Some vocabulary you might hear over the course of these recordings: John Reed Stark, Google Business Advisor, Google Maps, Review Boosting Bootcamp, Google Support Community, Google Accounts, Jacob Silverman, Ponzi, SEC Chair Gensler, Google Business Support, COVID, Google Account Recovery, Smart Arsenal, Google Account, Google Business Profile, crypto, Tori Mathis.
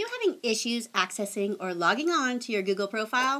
you having issues accessing or logging on to your Google profile?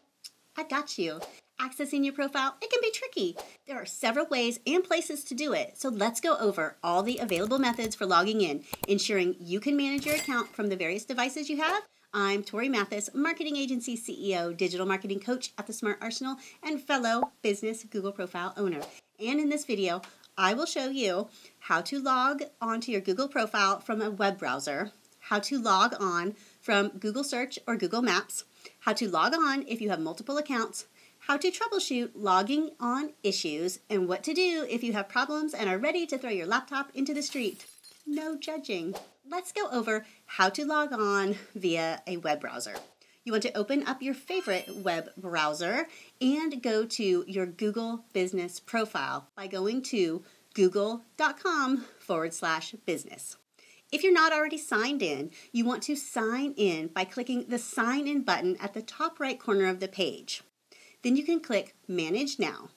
I got you. Accessing your profile, it can be tricky. There are several ways and places to do it, so let's go over all the available methods for logging in, ensuring you can manage your account from the various devices you have. I'm Tori Mathis, Marketing Agency CEO, Digital Marketing Coach at the Smart Arsenal, and fellow business Google Profile owner. And in this video, I will show you how to log onto your Google profile from a web browser, how to log on from Google Search or Google Maps, how to log on if you have multiple accounts, how to troubleshoot logging on issues, and what to do if you have problems and are ready to throw your laptop into the street. No judging. Let's go over how to log on via a web browser. You want to open up your favorite web browser and go to your Google Business Profile by going to google.com/business. If you're not already signed in, you want to sign in by clicking the Sign In button at the top right corner of the page. Then you can click Manage Now.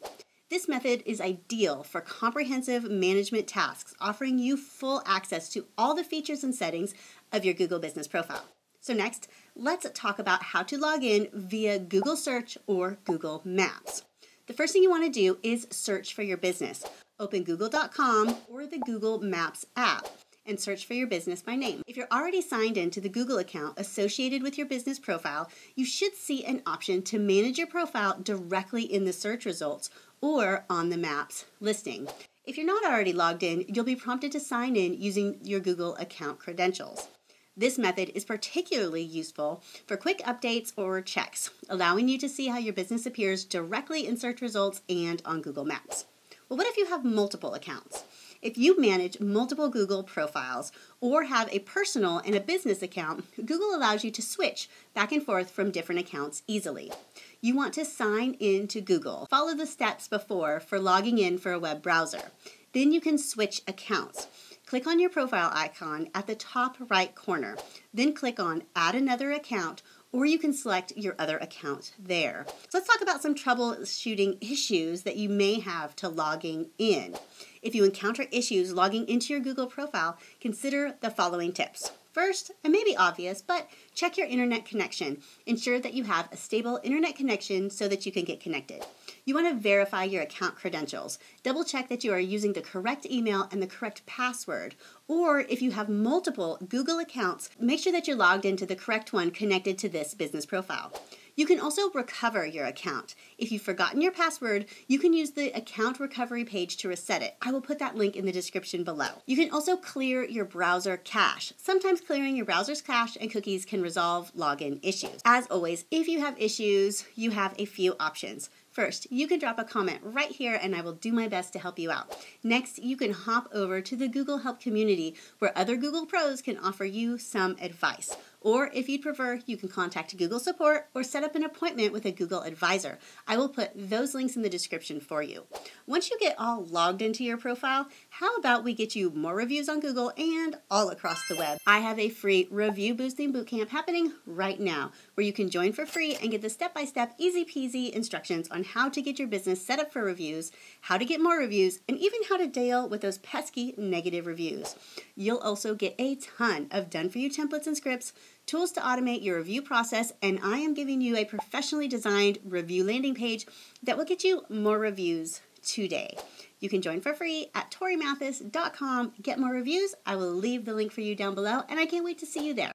This method is ideal for comprehensive management tasks, offering you full access to all the features and settings of your Google Business Profile. So next, let's talk about how to log in via Google Search or Google Maps. The first thing you want to do is search for your business. Open google.com or the Google Maps app and search for your business by name. If you're already signed into the Google account associated with your business profile, you should see an option to manage your profile directly in the search results or on the Maps listing. If you're not already logged in, you'll be prompted to sign in using your Google account credentials. This method is particularly useful for quick updates or checks, allowing you to see how your business appears directly in search results and on Google Maps. Well, what if you have multiple accounts? If you manage multiple Google profiles or have a personal and a business account, Google allows you to switch back and forth from different accounts easily. You want to sign in to Google. Follow the steps before for logging in for a web browser. Then you can switch accounts. Click on your profile icon at the top right corner. Then click on Add Another Account, or you can select your other account there. So let's talk about some troubleshooting issues that you may have to logging in. If you encounter issues logging into your Google profile, consider the following tips. First, it may be obvious, but check your internet connection. Ensure that you have a stable internet connection so that you can get connected. You want to verify your account credentials. Double check that you are using the correct email and the correct password. Or if you have multiple Google accounts, make sure that you're logged into the correct one connected to this business profile. You can also recover your account. If you've forgotten your password, you can use the account recovery page to reset it. I will put that link in the description below. You can also clear your browser cache. Sometimes clearing your browser's cache and cookies can resolve login issues. As always, if you have issues, you have a few options. First, you can drop a comment right here and I will do my best to help you out. Next, you can hop over to the Google Help community where other Google pros can offer you some advice. Or if you'd prefer, you can contact Google Support or set up an appointment with a Google Advisor. I will put those links in the description for you. Once you get all logged into your profile, how about we get you more reviews on Google and all across the web? I have a free review boosting bootcamp happening right now where you can join for free and get the step-by-step, easy-peasy instructions on how to get your business set up for reviews, how to get more reviews, and even how to deal with those pesky negative reviews. You'll also get a ton of done-for-you templates and scripts, tools to automate your review process, and I am giving you a professionally designed review landing page that will get you more reviews today. You can join for free at torimathis.com. Get more reviews. I will leave the link for you down below, and I can't wait to see you there.